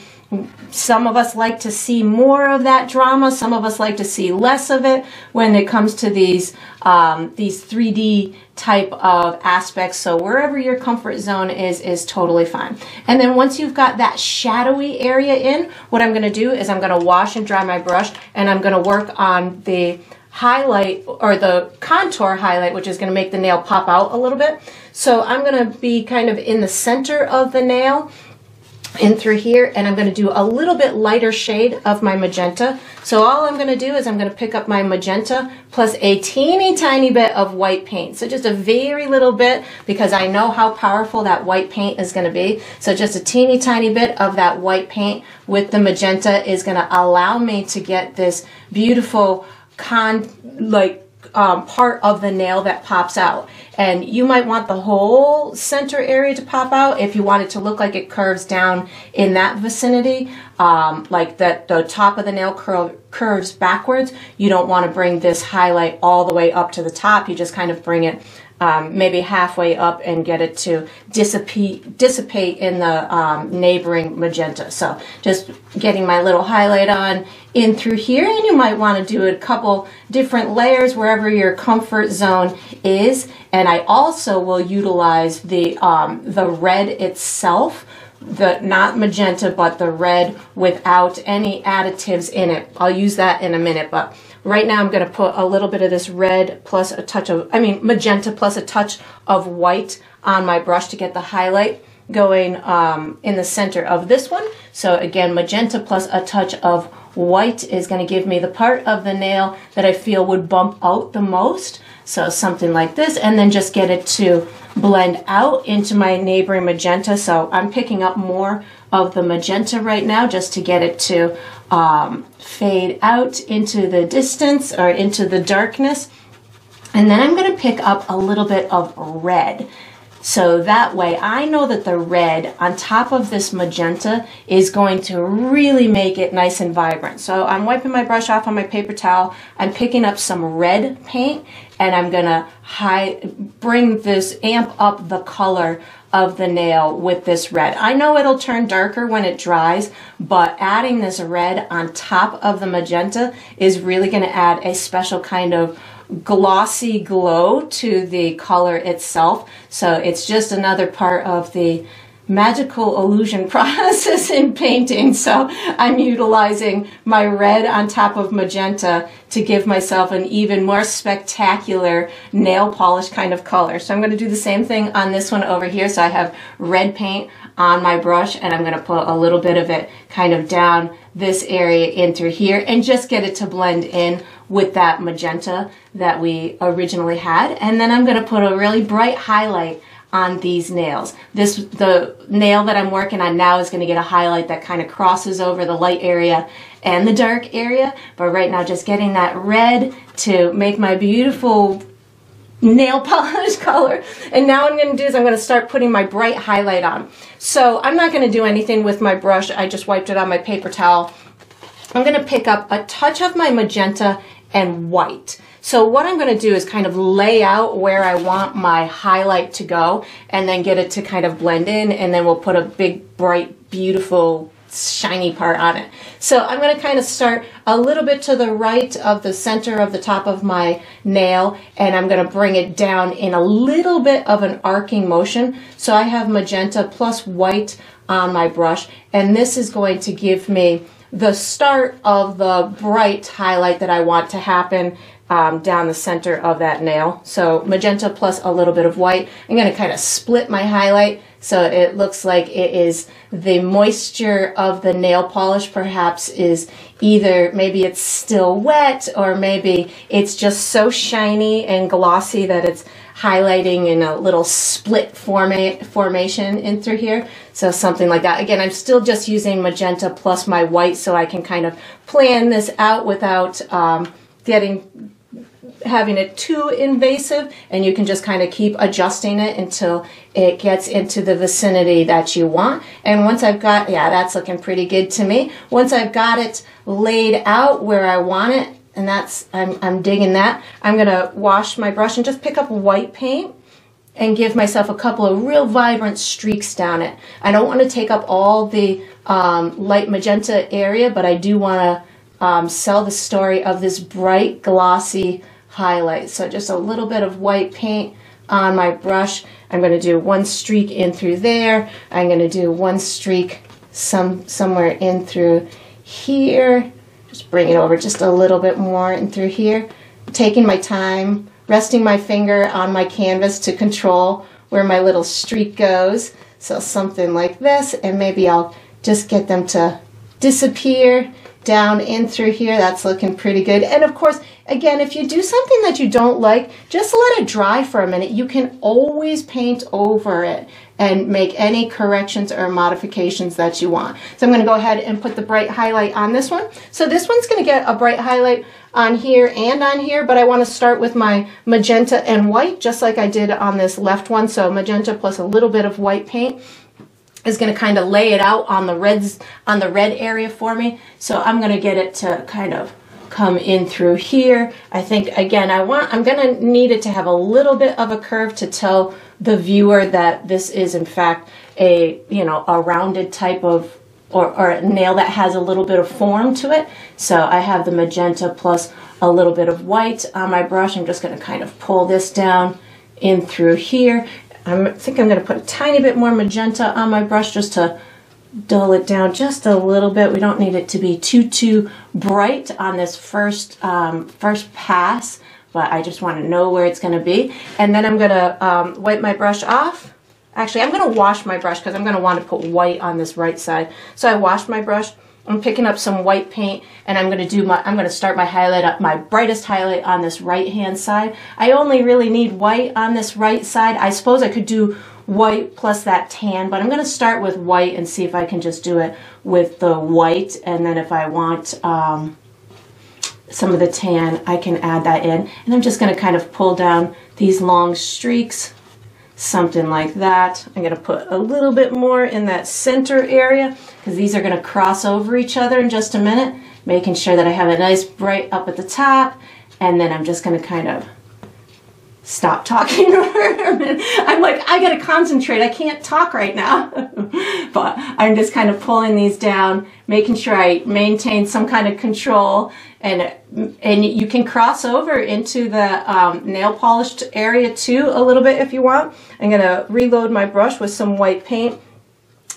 some of us like to see more of that drama. Some of us like to see less of it when it comes to these 3D type of aspects. So wherever your comfort zone is totally fine. And then once you've got that shadowy area in, what I'm going to do is I'm going to wash and dry my brush, and I'm going to work on the highlight or the contour highlight, which is going to make the nail pop out a little bit. So I'm going to be kind of in the center of the nail in through here, and I'm going to do a little bit lighter shade of my magenta. So all I'm going to do is I'm going to pick up my magenta plus a teeny tiny bit of white paint. So just a very little bit, because I know how powerful that white paint is going to be. So just a teeny tiny bit of that white paint with the magenta is going to allow me to get this beautiful part of the nail that pops out. And you might want the whole center area to pop out if you want it to look like it curves down in that vicinity, like that the top of the nail curves backwards. You don't want to bring this highlight all the way up to the top. You just kind of bring it maybe halfway up and get it to dissipate in the neighboring magenta. So just getting my little highlight on in through here, and you might want to do a couple different layers wherever your comfort zone is. And I also will utilize the red itself, not magenta, but the red without any additives in it. I'll use that in a minute, but right now I'm going to put a little bit of this red plus a touch of, I mean magenta plus a touch of white on my brush to get the highlight. going in the center of this one. So again, magenta plus a touch of white is going to give me the part of the nail that I feel would bump out the most. So something like this, and then just get it to blend out into my neighboring magenta. So I'm picking up more of the magenta right now just to get it to fade out into the distance or into the darkness. And then I'm going to pick up a little bit of red. So that way I know that the red on top of this magenta is going to really make it nice and vibrant. So I'm wiping my brush off on my paper towel. I'm picking up some red paint and I'm gonna bring this, amp up the color of the nail with this red. I know it'll turn darker when it dries, but adding this red on top of the magenta is really gonna add a special kind of glossy glow to the color itself. So it's just another part of the magical illusion process in painting. So I'm utilizing my red on top of magenta to give myself an even more spectacular nail polish kind of color. So I'm going to do the same thing on this one over here. So I have red paint on my brush and I'm going to put a little bit of it kind of down this area into here and just get it to blend in with that magenta that we originally had. And then I'm going to put a really bright highlight on these nails. The nail that I'm working on now is going to get a highlight that kind of crosses over the light area and the dark area, but right now just getting that red to make my beautiful nail polish color. And now what I'm going to do is I'm going to start putting my bright highlight on. So I'm not going to do anything with my brush. I just wiped it on my paper towel. I'm going to pick up a touch of my magenta and white. So what I'm going to do is kind of lay out where I want my highlight to go and then get it to kind of blend in, and then we'll put a big, bright, beautiful, shiny part on it. So I'm going to kind of start a little bit to the right of the center of the top of my nail, and I'm going to bring it down in a little bit of an arcing motion. So I have magenta plus white on my brush, and this is going to give me the start of the bright highlight that I want to happen down the center of that nail. So magenta plus a little bit of white. I'm going to kind of split my highlight so it looks like it is the moisture of the nail polish perhaps is either maybe it's still wet or maybe it's just so shiny and glossy that it's highlighting in a little split formation in through here. So something like that. Again, I'm still just using magenta plus my white so I can kind of plan this out without having it too invasive, and you can just kind of keep adjusting it until it gets into the vicinity that you want. And once I've got, yeah, that's looking pretty good to me. Once I've got it laid out where I want it, and that's, I'm digging that. I'm gonna wash my brush and just pick up white paint and give myself a couple of real vibrant streaks down it. I don't wanna take up all the light magenta area, but I do wanna sell the story of this bright glossy highlight. So just a little bit of white paint on my brush. I'm gonna do one streak in through there. I'm gonna do one streak somewhere in through here. Just bring it over just a little bit more and through here. Taking my time, resting my finger on my canvas to control where my little streak goes. So something like this, and maybe I'll just get them to disappear down in through here. That's looking pretty good. And of course, again, if you do something that you don't like, just let it dry for a minute. You can always paint over it and make any corrections or modifications that you want. So I'm going to go ahead and put the bright highlight on this one. So this one's going to get a bright highlight on here and on here, but I want to start with my magenta and white, just like I did on this left one. So magenta plus a little bit of white paint is going to kind of lay it out on the reds, on the red area for me. So I'm going to get it to kind of come in through here. I think, again, I'm going to need it to have a little bit of a curve to tell the viewer that this is in fact a, you know, a rounded type of or a nail that has a little bit of form to it. So I have the magenta plus a little bit of white on my brush. I'm just going to kind of pull this down in through here. I think I'm going to put a tiny bit more magenta on my brush just to dull it down just a little bit. We don't need it to be too bright on this first pass, but I just want to know where it's going to be. And then I'm going to wipe my brush off Actually, I'm going to wash my brush because I'm going to want to put white on this right side. So I washed my brush. I'm picking up some white paint, and I'm going to do my, I'm going to start my highlight up, my brightest highlight on this right-hand side. I only really need white on this right side. I suppose I could do white plus that tan, but I'm going to start with white and see if I can just do it with the white, and then if I want some of the tan, I can add that in. And I'm just going to kind of pull down these long streaks, something like that. I'm going to put a little bit more in that center area because these are going to cross over each other in just a minute, making sure that I have a nice bright up at the top, and then I'm just going to kind of stop talking for a minute. I'm like, I got to concentrate. I can't talk right now. But I'm just kind of pulling these down, making sure I maintain some kind of control, and you can cross over into the nail polished area too a little bit if you want. I'm going to reload my brush with some white paint,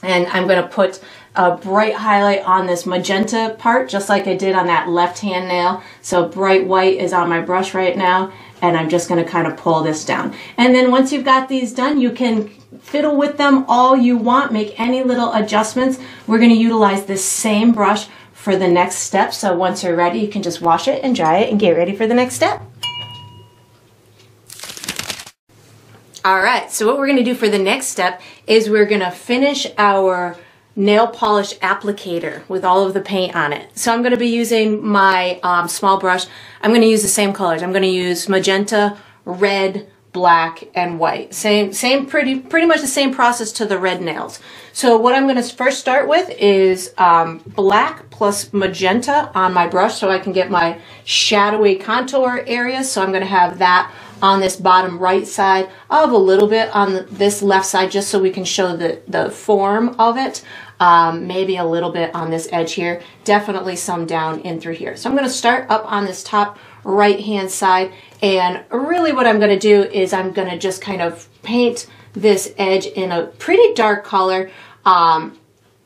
and I'm going to put a bright highlight on this magenta part just like I did on that left hand nail. So bright white is on my brush right now, and I'm just going to kind of pull this down. And then once you've got these done, you can fiddle with them all you want, make any little adjustments. We're going to utilize this same brush for the next step. So once you're ready, you can just wash it and dry it and get ready for the next step. All right, so what we're going to do for the next step is we're going to finish our nail polish applicator with all of the paint on it. So I'm going to be using my small brush. I'm going to use the same colors. I'm going to use magenta, red, black, and white. Pretty much the same process to the red nails. So what I'm going to first start with is black plus magenta on my brush so I can get my shadowy contour area. So I'm going to have that on this bottom right side. I'll have a little bit on this left side just so we can show the form of it. Maybe a little bit on this edge here, definitely some down in through here. So I'm going to start up on this top right hand side, and really what I'm going to do is I'm going to just kind of paint this edge in a pretty dark color.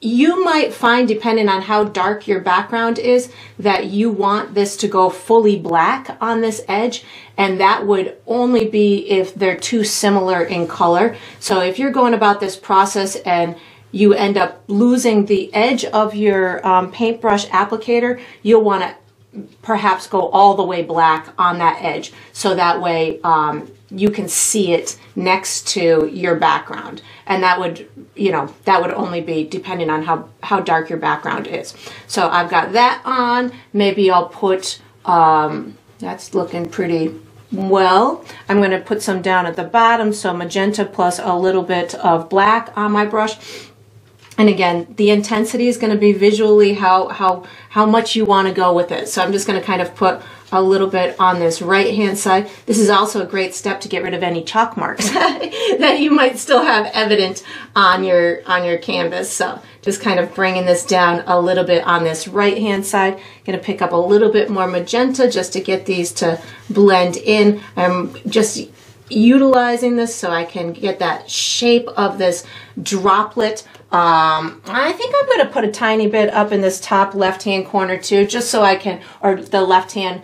You might find, depending on how dark your background is, that you want this to go fully black on this edge, and that would only be if they're too similar in color. So if you're going about this process and you end up losing the edge of your paintbrush applicator, you'll want to perhaps go all the way black on that edge, so that way you can see it next to your background. And that would, you know, that would only be depending on how dark your background is. So I've got that on. Maybe I'll put, that's looking pretty well. I'm going to put some down at the bottom. So magenta plus a little bit of black on my brush. And again, the intensity is going to be visually how much you want to go with it. So I'm just going to kind of put a little bit on this right-hand side. This is also a great step to get rid of any chalk marks that you might still have evident on your canvas. So just kind of bringing this down a little bit on this right-hand side. I'm going to pick up a little bit more magenta just to get these to blend in. I'm just utilizing this so I can get that shape of this droplet. I think I'm going to put a tiny bit up in this top left-hand corner too, just so I can, or the left-hand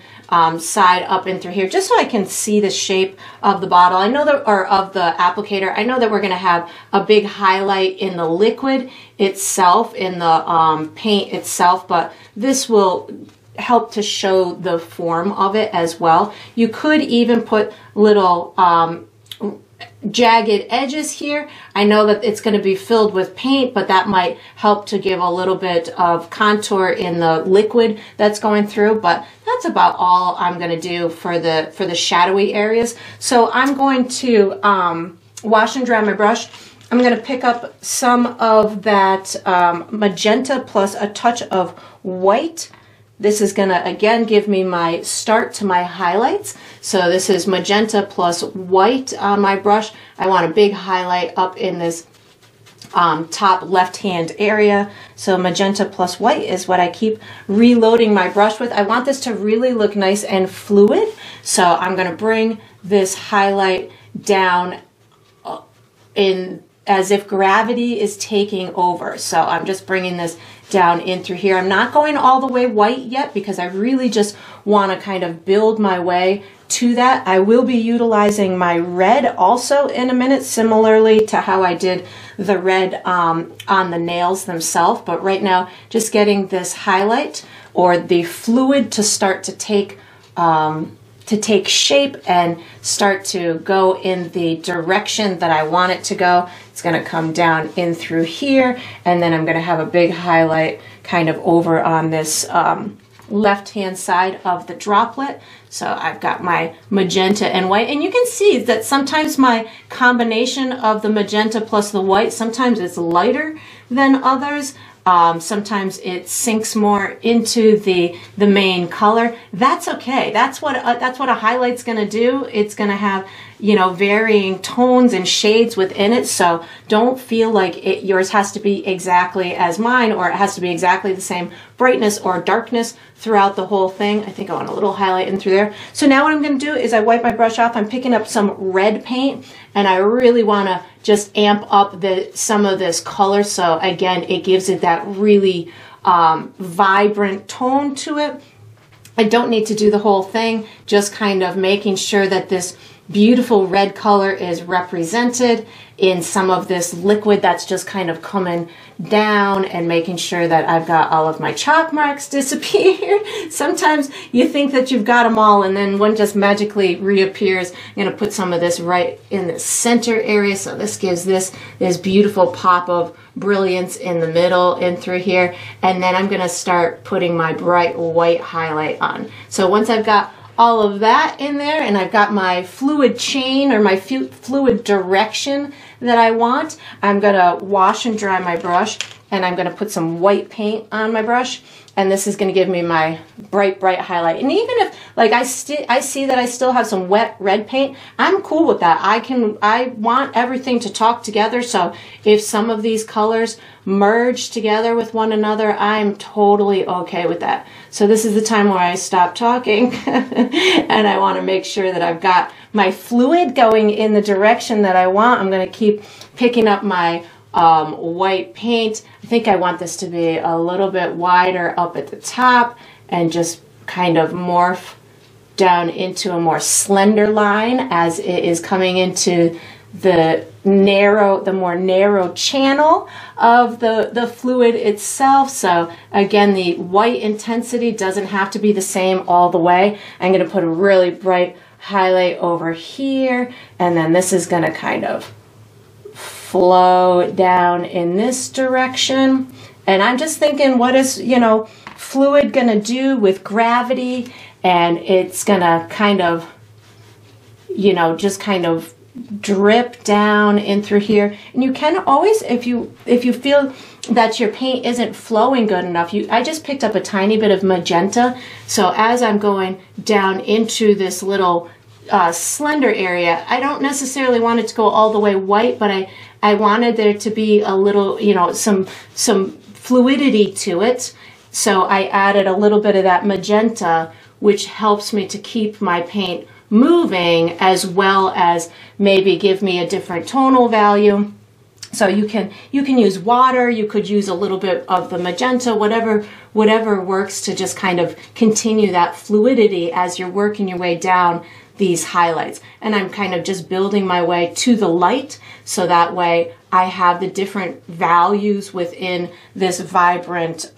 side up in through here, just so I can see the shape of the bottle. I know that, or of the applicator. I know that we're going to have a big highlight in the liquid itself, in the paint itself, but this will help to show the form of it as well. You could even put little jagged edges here. I know that it's going to be filled with paint, but that might help to give a little bit of contour in the liquid that's going through. But that's about all I'm going to do for the shadowy areas. So I'm going to wash and dry my brush. I'm going to pick up some of that magenta plus a touch of white. This is going to, again, give me my start to my highlights. So this is magenta plus white on my brush. I want a big highlight up in this top left-hand area. So magenta plus white is what I keep reloading my brush with. I want this to really look nice and fluid. So I'm going to bring this highlight down in as if gravity is taking over. So I'm just bringing this down in through here. I'm not going all the way white yet because I really just want to kind of build my way to that. I will be utilizing my red also in a minute, similarly to how I did the red on the nails themselves, but right now just getting this highlight or the fluid to start to take shape and start to go in the direction that I want it to go. It's gonna come down in through here, and then I'm gonna have a big highlight kind of over on this left-hand side of the droplet. So I've got my magenta and white, and you can see that sometimes my combination of the magenta plus the white, sometimes it's lighter than others. Sometimes it sinks more into the main color. That's okay. That's what a highlight's going to do. It's going to have, you know, varying tones and shades within it. So don't feel like it, yours has to be exactly as mine, or it has to be exactly the same brightness or darkness throughout the whole thing. I think I want a little highlight in through there. So now what I'm going to do is I wipe my brush off. I'm picking up some red paint, and I really want to just amp up some of this color. So again, it gives it that really vibrant tone to it. I don't need to do the whole thing, just kind of making sure that this beautiful red color is represented in some of this liquid that's just kind of coming down, and making sure that I've got all of my chalk marks disappear. Sometimes you think that you've got them all, and then one just magically reappears. I'm gonna put some of this right in the center area, so this gives this beautiful pop of brilliance in the middle and through here, and then I'm gonna start putting my bright white highlight on. So once I've got all of that in there, and I've got my fluid chain or my fluid direction that I want, I'm gonna wash and dry my brush, and I'm gonna put some white paint on my brush, and this is gonna give me my bright highlight. And even if, like, I see that I still have some wet red paint, I'm cool with that. I want everything to talk together, so if some of these colors merge together with one another, I'm totally okay with that. So this is the time where I stop talking and I wanna make sure that I've got my fluid going in the direction that I want. I'm gonna keep picking up my white paint. I think I want this to be a little bit wider up at the top and just kind of morph down into a more slender line as it is coming into the more narrow channel of the fluid itself. So again, the white intensity doesn't have to be the same all the way. I'm gonna put a really bright highlight over here, and then this is gonna kind of flow down in this direction. And I'm just thinking, what is, you know, fluid gonna do with gravity? And it's gonna kind of, you know, just kind of drip down in through here. And you can always, if you feel that your paint isn't flowing good enough, I just picked up a tiny bit of magenta. So as I'm going down into this little slender area, I don't necessarily want it to go all the way white, but I wanted there to be a little, you know, some fluidity to it. So I added a little bit of that magenta, which helps me to keep my paint moving, as well as maybe give me a different tonal value. So you can use water, you could use a little bit of the magenta, whatever works to just kind of continue that fluidity as you're working your way down these highlights. And I'm kind of just building my way to the light, so that way I have the different values within this vibrant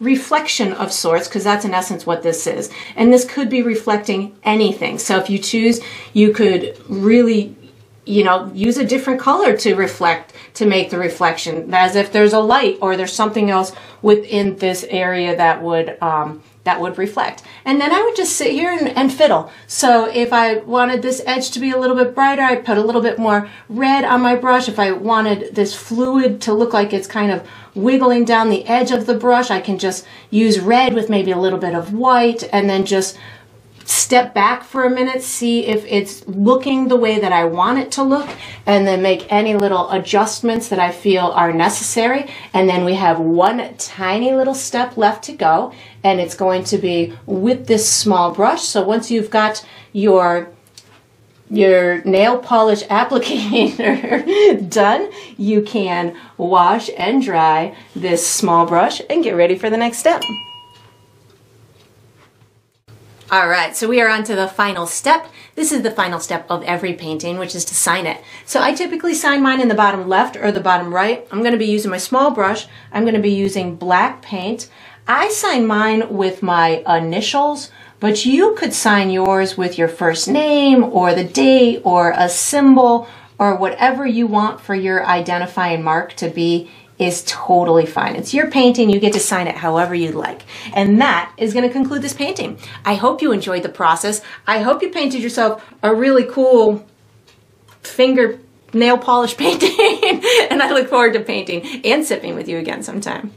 reflection of sorts, because that's in essence what this is. And this could be reflecting anything. So if you choose, you could really, you know, use a different color to reflect, to make the reflection, as if there's a light or there's something else within this area that would reflect. And then I would just sit here and fiddle. So if I wanted this edge to be a little bit brighter, I'd put a little bit more red on my brush. If I wanted this fluid to look like it's kind of wiggling down the edge of the brush, I can just use red with maybe a little bit of white, and then just step back for a minute, see if it's looking the way that I want it to look, and then make any little adjustments that I feel are necessary. And then we have one tiny little step left to go, and it's going to be with this small brush. So once you've got your nail polish applicator done, you can wash and dry this small brush and get ready for the next step. All right, so we are on to the final step. This is the final step of every painting, which is to sign it. So I typically sign mine in the bottom left or the bottom right. I'm going to be using my small brush. I'm going to be using black paint. I sign mine with my initials, but you could sign yours with your first name or the date or a symbol or whatever you want for your identifying mark to be is totally fine. It's your painting, you get to sign it however you like. And that is gonna conclude this painting. I hope you enjoyed the process. I hope you painted yourself a really cool finger nail polish painting. And I look forward to painting and sipping with you again sometime.